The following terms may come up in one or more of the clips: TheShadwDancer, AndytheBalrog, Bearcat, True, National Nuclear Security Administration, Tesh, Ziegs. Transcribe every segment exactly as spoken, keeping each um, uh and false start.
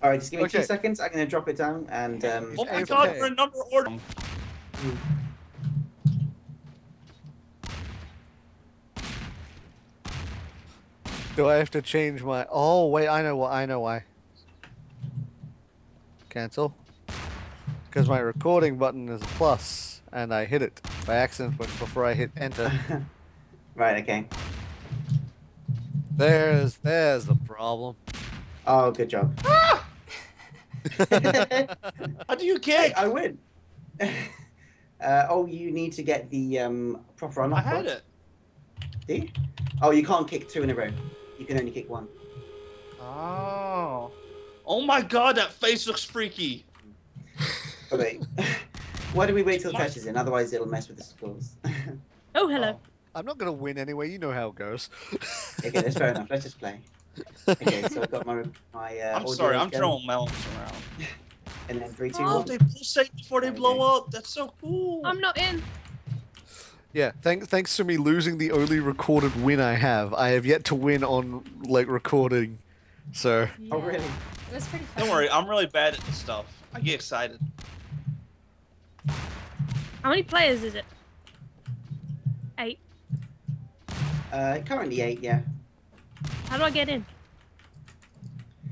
All right, just give me okay. two seconds. I'm gonna drop it down and. Um, oh my God! We're in number order. Mm. Do I have to change my? Oh wait, I know what. I know why. Cancel. Because my recording button is a plus, and I hit it by accident before I hit enter. Right. Okay. There's there's the problem. Oh, good job. Ah! How do you kick? I, I win. uh, oh, you need to get the um, proper unlock. I had it. See? Oh, you can't kick two in a row. You can only kick one. Oh. Oh my God, that face looks freaky. Okay. Why don't we wait till the Tesh is in? Otherwise, it'll mess with the scores. Oh, hello. Oh. I'm not going to win anyway. You know how it goes. Okay, that's fair enough. Let's just play. Okay, so I've got my... my uh, I'm sorry, I'm again. throwing melons around. And then three, two, oh, one. They pulsate before they okay. blow up. That's so cool. I'm not in. Yeah, thanks, thanks to me losing the only recorded win I have. I have yet to win on, like, recording. So... Yeah. Oh, really? It was pretty fun. Don't worry, I'm really bad at this stuff. I get excited. How many players is it? Eight. Uh, currently eight, yeah. How do I get in?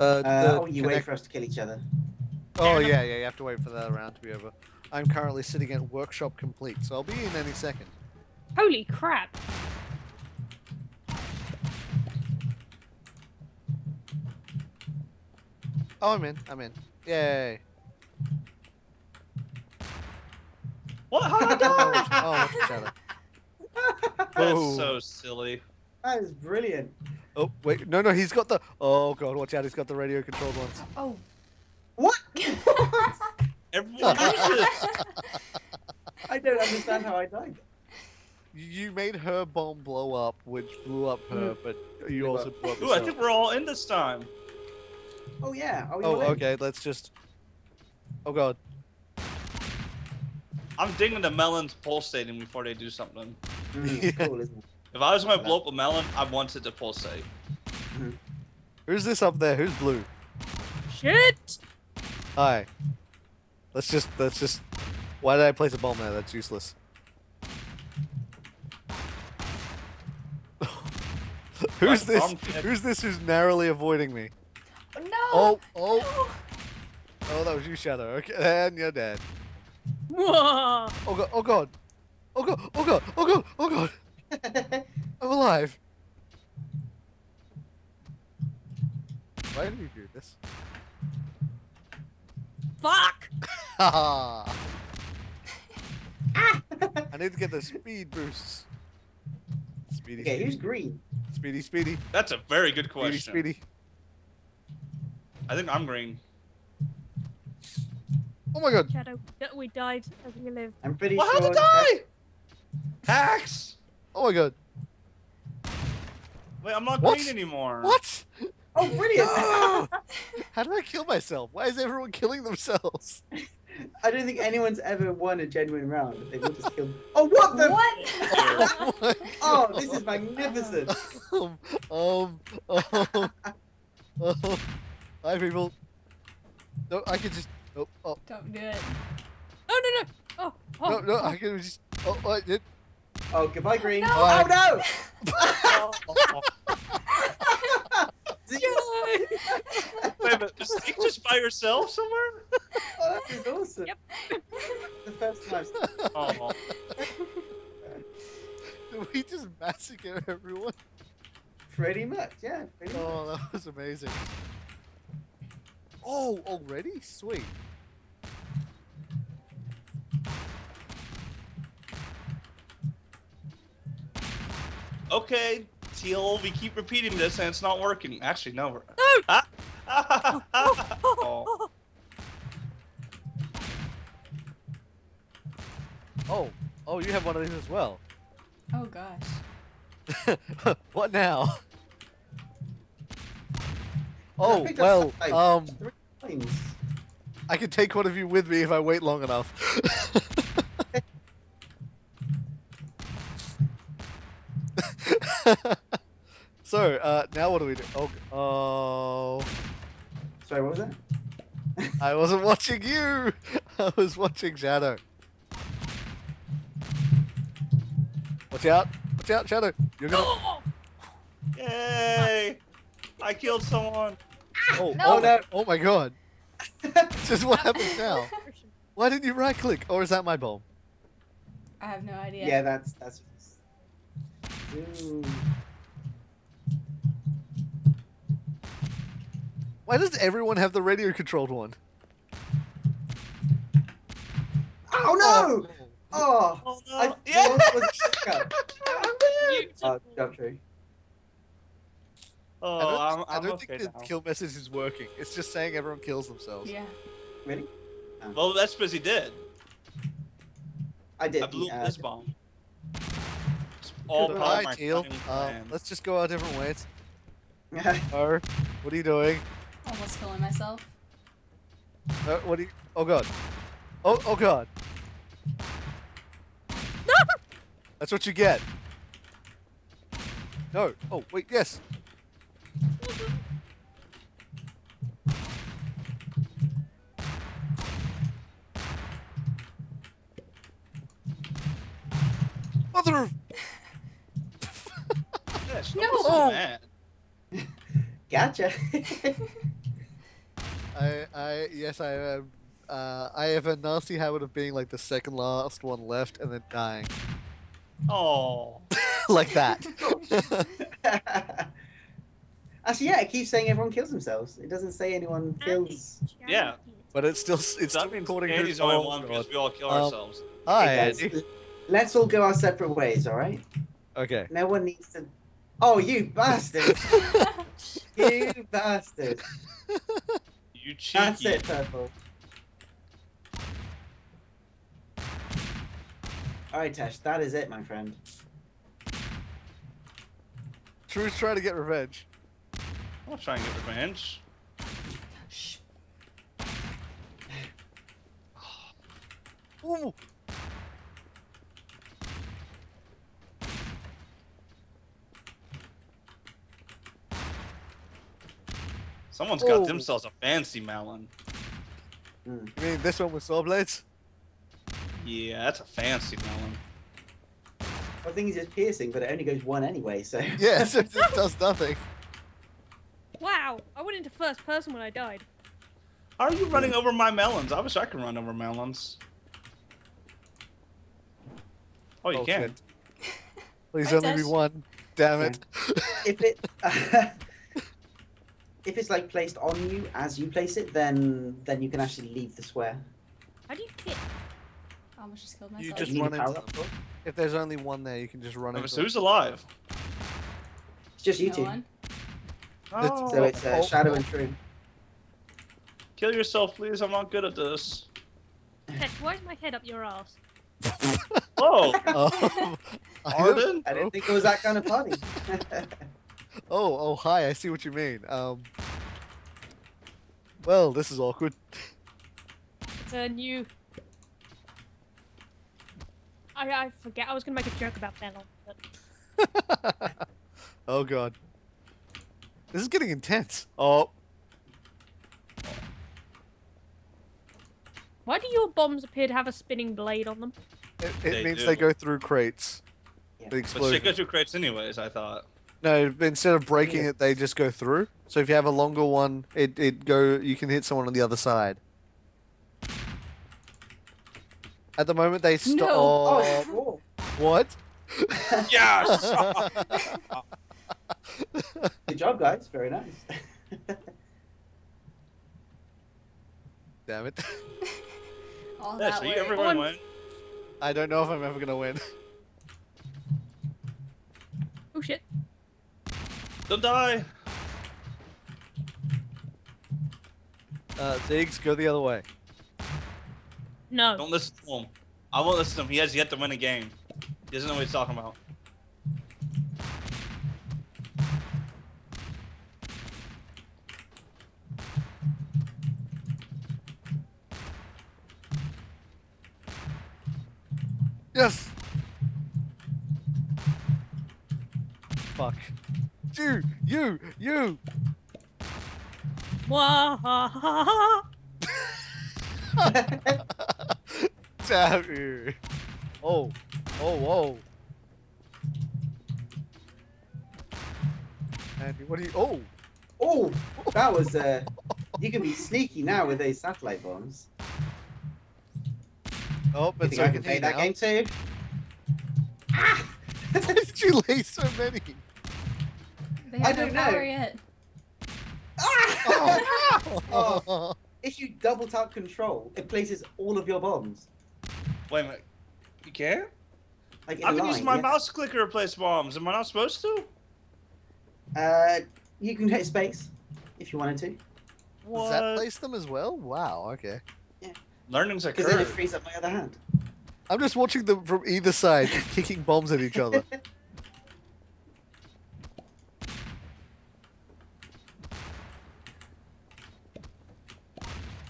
Uh, uh, oh, you connect... wait for us to kill each other. Oh, yeah, yeah, you have to wait for that round to be over. I'm currently sitting at workshop complete, so I'll be in any second. Holy crap! Oh, I'm in, I'm in. Yay! What? How did I die? Oh, that's so silly. That is brilliant. Oh, wait. No, no, he's got the... Oh, God, watch out. He's got the radio-controlled ones. Oh. What? Everyone I don't understand how I died. You made her bomb blow up, which blew up her, but you blew also up. blew up Ooh, I think we're all in this time. Oh, yeah. Are we oh, okay. In? Let's just... Oh, God. I'm digging the melons pulsating before they do something. Mm, yeah. Cool, isn't it? If I was going to blow up a melon, I wanted to pulsate. Mm-hmm. Who's this up there? Who's blue? Shit! Hi. Let's just, let's just... Why did I place a bomb there? That's useless. who's this? Who's this who's narrowly avoiding me? Oh, no! Oh, oh! No. Oh, that was you, Shadow. Okay, and you're dead. Whoa. Oh, God. Oh, God. Oh, God. Oh, God. Oh, God. Oh, God. I'm alive. Why did you do this? Fuck! I need to get the speed boosts. Speedy. Okay, who's green? Speedy, Speedy. That's a very good question. Speedy, Speedy. I think I'm green. Oh my God! Shadow, we died as we lived. I'm pretty well, sure. How did I die? Hacks! Oh my God. Wait, I'm not what? green anymore. What? Oh, brilliant. No. How did I kill myself? Why is everyone killing themselves? I don't think anyone's ever won a genuine round. They will just kill. Oh, what the? What? Oh, my God. Oh, this is magnificent. um, um, um, um. Hi, people. No, I could just. Oh, oh. Don't do it. Oh, no, no. Oh, oh. No, no, I could just. Oh, I did. Oh, goodbye, green. No. Oh, no! Oh, oh, oh. You... Wait a minute, is Ziegs just by yourself somewhere? Oh, that is awesome. Yep. The first time. Oh. Did we just massacre everyone? Pretty much, yeah. Pretty oh, much. That was amazing. Oh, already? Sweet. Okay, Teal, we keep repeating this and it's not working. Actually, no. We're... No! Ah! Ah! Ah! Oh. oh, oh, you have one of these as well. Oh, gosh. What now? Oh, well, um... I can take one of you with me if I wait long enough. So, uh, now what do we do? Oh, oh. Sorry, what was that? I wasn't watching you. I was watching Shadow. Watch out. Watch out, Shadow. You're gonna... Yay! I killed someone. Oh, no. Oh, no. Oh my god. This is what happens now. Why didn't you right click? Or is that my bomb? I have no idea. Yeah, that's that's. Ooh. Why does everyone have the radio controlled one? Oh no! Oh, oh no! I yeah. was oh, jump tree. Oh, I don't, I'm, I'm I don't okay think the now. kill message is working. It's just saying everyone kills themselves. Yeah. Really? No. Well, that's because he did. I did. I blew uh, this bomb. All power, my teal. Um, let's just go our different ways. Or, what are you doing? Almost killing myself. Uh, what are you? Oh god. Oh oh god. No. That's what you get. No. Oh wait. Yes. Mother of... Yes, no. Oh. Gotcha. I I yes I am. Uh, I have a nasty habit of being like the second last one left and then dying. Oh. Like that. Actually, yeah, it keeps saying everyone kills themselves. It doesn't say anyone kills. Yeah. But it's still it's still recording. Andy's only one because we all kill um, ourselves. Hi, Andy. Let's, let's all go our separate ways, all right? Okay. No one needs to. Oh, you bastard! You bastard! You cheeky! That's it, Purple. Alright, Tesh, that is it, my friend. True's trying to get revenge. I'm not trying to get revenge. Shh. Ooh! Someone's got oh. themselves a fancy melon. Mm. You mean this one with saw blades? Yeah, that's a fancy melon. I think he's just piercing, but it only goes one anyway, so... Yeah, so it does nothing. Wow, I went into first person when I died. How are you running over my melons? I wish I could run over melons. Oh, you oh, can. Please only does. be one. Damn it. If it... Uh, If it's like placed on you as you place it, then then you can actually leave the square. How do you get? I almost just killed myself. You just you run into them. If there's only one there, you can just run oh, into. So who's alive? It's just you no two. One. Oh, so it's uh, Shadow and True. Kill yourself, please. I'm not good at this. Heck, why is my head up your ass? Oh, um, Arden? I didn't think it was that kind of party. Oh, oh, hi, I see what you mean. Um, well, this is awkward. It's a new... I, I forget, I was going to make a joke about Melon, but... Oh, God. This is getting intense. Oh. Why do your bombs appear to have a spinning blade on them? It, it they means do. they go through crates. Yeah. The explosion. But they go through crates anyways, I thought. No, instead of breaking yeah. it, they just go through. So if you have a longer one, it it go. You can hit someone on the other side. At the moment, they stop. No. Oh. Oh. What? Yes. Good job, guys. Very nice. Damn it. All that way. Everyone won. I don't know if I'm ever gonna win. Oh shit. Don't die! Uh, Ziegs, go the other way. No. Don't listen to him. I won't listen to him. He has yet to win a game. He doesn't know what he's talking about. Yes! Fuck. You, you, you. Wah! Damn. Oh. Oh, whoa. Andy, what are you... Oh! Oh! That was, uh... You can be sneaky now with these satellite bombs. Oh, but so I can play that game too? Ah! Why did you lay so many? They I don't know. Yet. Ah! Oh, no! Oh. If you double tap control, it places all of your bombs. Wait a minute. You can? Like I can line, use my yeah. mouse clicker to place bombs. Am I not supposed to? Uh, you can hit space if you wanted to. What? Does that place them as well? Wow, okay. Yeah. Learning's a curve. Because then it frees up my other hand. I'm just watching them from either side, kicking bombs at each other.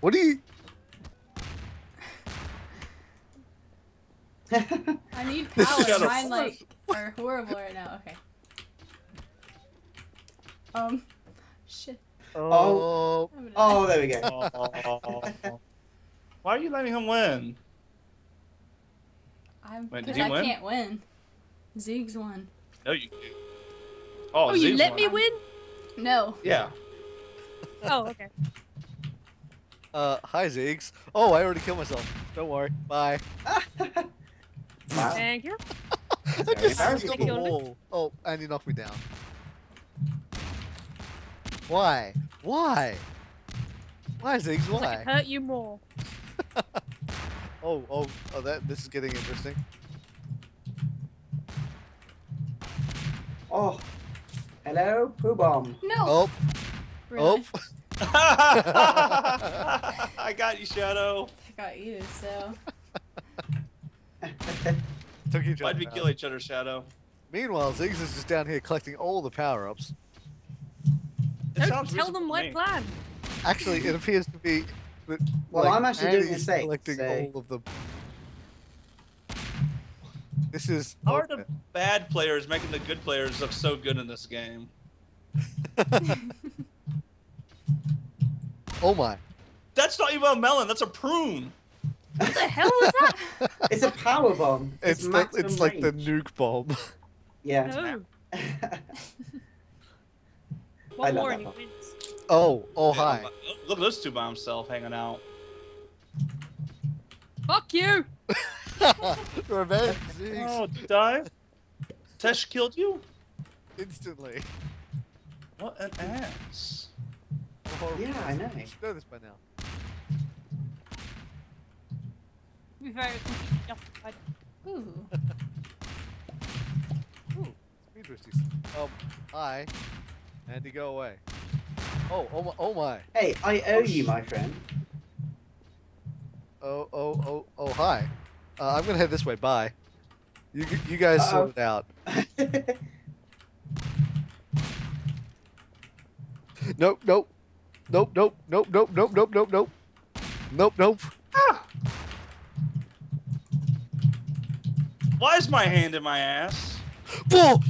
What are you... I need power. Mine, like, are horrible right now. Okay. Um, shit. Oh, oh, oh there we go. Oh. Why are you letting him win? I'm, Wait, did he I win? can't win. Ziegs won. No, you. Oh, oh you let won. me win? No. Yeah. Oh, okay. Uh, hi, Ziegs. Oh, I already killed myself. Don't worry. Bye. Wow. Thank you. I just on the wall. Oh, and you knocked me down. Why? Why? Why, Ziggs? Why? Like it hurt you more. oh, oh, oh! That this is getting interesting. Oh, hello, poo bomb. No. Oh. Really? Oh. I got you, Shadow. I got you, so. Took each other Why'd we out. kill each other, Shadow? Meanwhile, Ziggs is just down here collecting all the power-ups. Don't tell them my plan. Actually, it appears to be... That, well, like, I'm actually Andy's doing the same. collecting so... all of the... This is... How are the bad players making the good players look so good in this game? Oh my. That's not even a melon, that's a prune! What the hell is that? It's a power bomb. It's, it's, the, it's like the nuke bomb. Yeah. No. One more and he wins. Oh, oh, hi. Look at those two by himself hanging out. Fuck you! Revenge. Oh, did you die? Tesh killed you? Instantly. What an ass. Oh, yeah, I know. You should know this by now. Be very justified. Ooh. Ooh, speed risky. Um, hi. Andy, go away. Oh, oh my, oh my. Hey, I owe oh, you, my friend. Oh, oh, oh, oh, hi. Uh, I'm gonna head this way, bye. You, you guys Uh-oh. sort it out. Nope, nope. Nope, nope, nope, nope, nope, nope, nope, nope. Nope, nope. Ah! Why is my hand in my ass? Bull!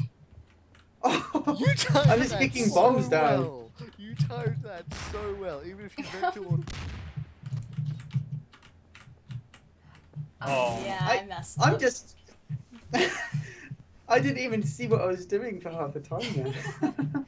Oh, you timed I'm just kicking so bombs down. Well. You timed that so well, even if you went toward. Oh, yeah, I, I messed up. I'm just. I didn't even see what I was doing for half the time now.